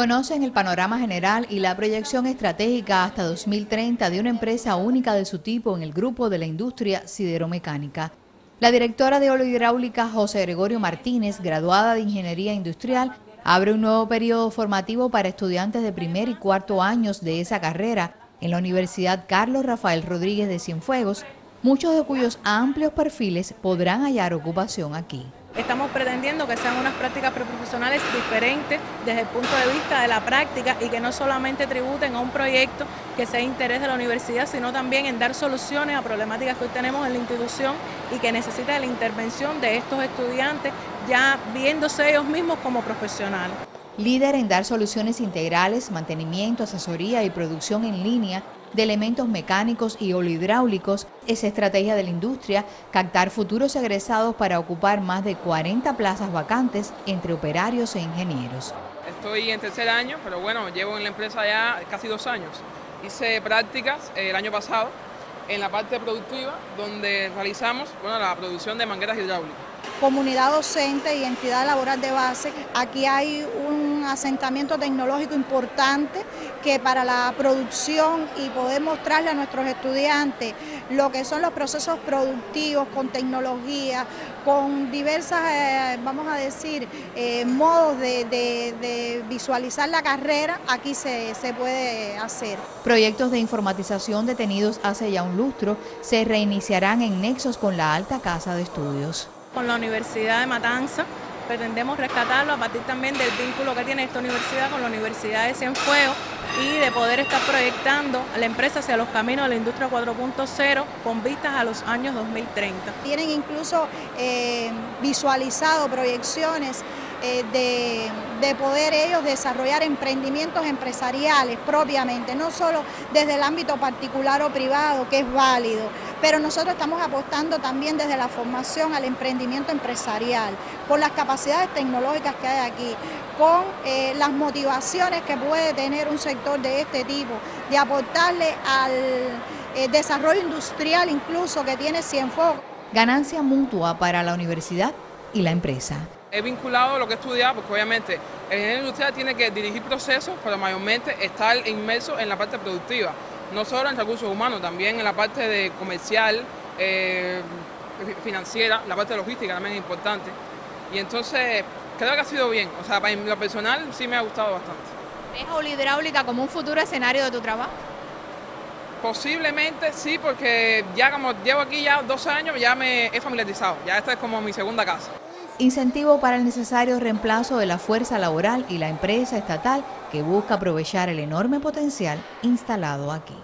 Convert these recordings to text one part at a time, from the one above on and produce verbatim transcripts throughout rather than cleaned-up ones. Conocen el panorama general y la proyección estratégica hasta dos mil treinta de una empresa única de su tipo en el grupo de la industria sideromecánica. La directora de Oleohidráulica José Gregorio Martínez, graduada de Ingeniería Industrial, abre un nuevo periodo formativo para estudiantes de primer y cuarto años de esa carrera en la Universidad Carlos Rafael Rodríguez de Cienfuegos, muchos de cuyos amplios perfiles podrán hallar ocupación aquí. Estamos pretendiendo que sean unas prácticas preprofesionales diferentes desde el punto de vista de la práctica y que no solamente tributen a un proyecto que sea interés de la universidad, sino también en dar soluciones a problemáticas que hoy tenemos en la institución y que necesita la intervención de estos estudiantes, ya viéndose ellos mismos como profesionales. Líder en dar soluciones integrales, mantenimiento, asesoría y producción en línea de elementos mecánicos y oleohidráulicos, es estrategia de la industria captar futuros egresados para ocupar más de cuarenta plazas vacantes entre operarios e ingenieros. Estoy en tercer año, pero bueno, llevo en la empresa ya casi dos años. Hice prácticas el año pasado en la parte productiva, donde realizamos bueno, la producción de mangueras hidráulicas. Comunidad docente y entidad laboral de base, aquí hay un Un asentamiento tecnológico importante que para la producción y poder mostrarle a nuestros estudiantes lo que son los procesos productivos con tecnología, con diversas, eh, vamos a decir, eh, modos de, de, de visualizar la carrera, aquí se, se puede hacer. Proyectos de informatización detenidos hace ya un lustro se reiniciarán en nexos con la Alta Casa de Estudios. Con la Universidad de Matanzas pretendemos rescatarlo a partir también del vínculo que tiene esta universidad con la Universidad de Cienfuegos y de poder estar proyectando a la empresa hacia los caminos de la industria cuatro punto cero con vistas a los años dos mil treinta. Tienen incluso eh, visualizado proyecciones eh, de, de poder ellos desarrollar emprendimientos empresariales propiamente, no solo desde el ámbito particular o privado, que es válido, pero nosotros estamos apostando también desde la formación al emprendimiento empresarial, con las capacidades tecnológicas que hay aquí, con eh, las motivaciones que puede tener un sector de este tipo, de aportarle al eh, desarrollo industrial incluso que tiene Cienfuegos. Ganancia mutua para la universidad y la empresa. He vinculado lo que he estudiado, porque obviamente el ingeniero industrial tiene que dirigir procesos, pero mayormente estar inmerso en la parte productiva. No solo en recursos humanos, también en la parte de comercial, eh, financiera, la parte de logística también es importante. Y entonces creo que ha sido bien, o sea, para lo personal sí me ha gustado bastante. ¿Ves a Oleohidráulica como un futuro escenario de tu trabajo? Posiblemente sí, porque ya como llevo aquí ya dos años, ya me he familiarizado, ya esta es como mi segunda casa. Incentivo para el necesario reemplazo de la fuerza laboral y la empresa estatal que busca aprovechar el enorme potencial instalado aquí.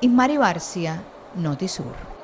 Ismari Barcia, Notisur.